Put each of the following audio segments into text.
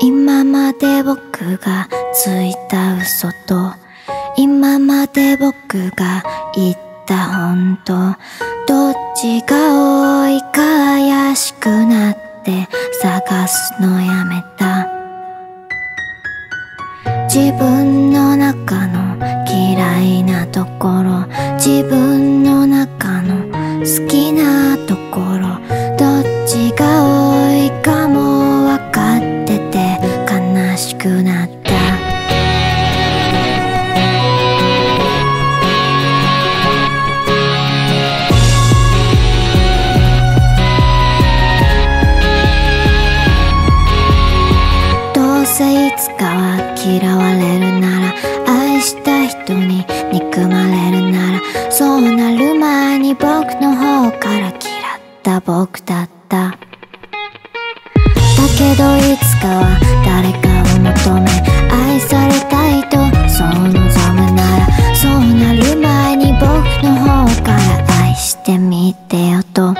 今まで僕がついた嘘と今まで僕が言った本当、どっちが多いか怪しくなって探すのやめた。自分の中の嫌いなところ、自分の中の好きなところ、どっちが多いかも分かってて悲しくなった。どうせいつかは嫌われるなら、愛した人に憎まれるなら、そうなる前に僕の方から嫌った僕だった。だけどいつかは誰かを求め愛されたいとそう望むなら、そうなる前に僕の方から愛してみてよと。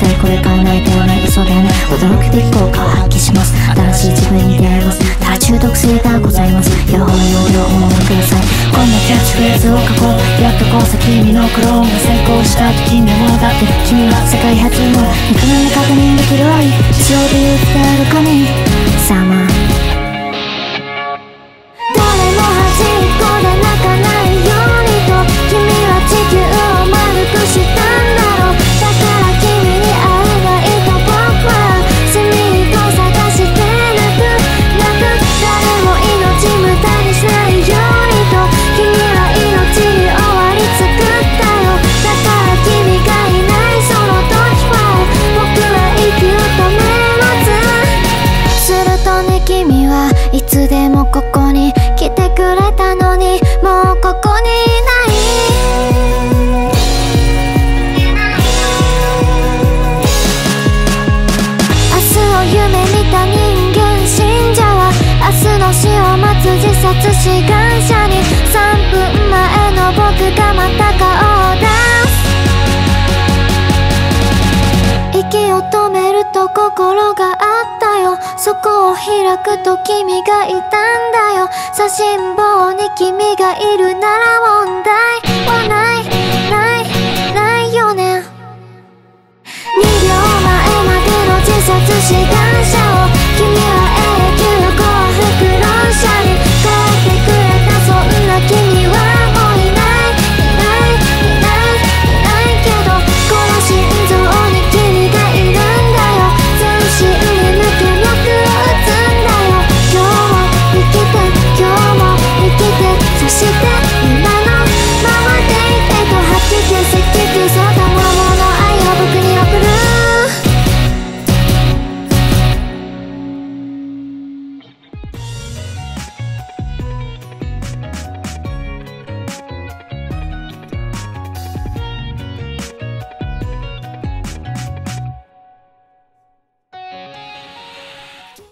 これからないではない嘘ではない、驚くべき効果を発揮します。新しい自分に出会います。ただ中毒性がございます。両方用量をお守りください。こんなキャッチフレーズを書こう。やっとこそ君のクローンが成功した時にも、だって君は世界初の肉眼で確認できる愛、地上で言ってある神様。誰も端っこで泣かないようにと君は地球を丸くしたんだ。いつでもここに来てくれたのに、もうここにいない。明日を夢見た人間信者は明日の死を待つ自殺志願者に、3分前の僕がまた顔を出す。息を止めると心があったよ、そこを開くと君がいたんだよ。左心房に君がいるなら問題はない、ないよね。2秒前までの自殺し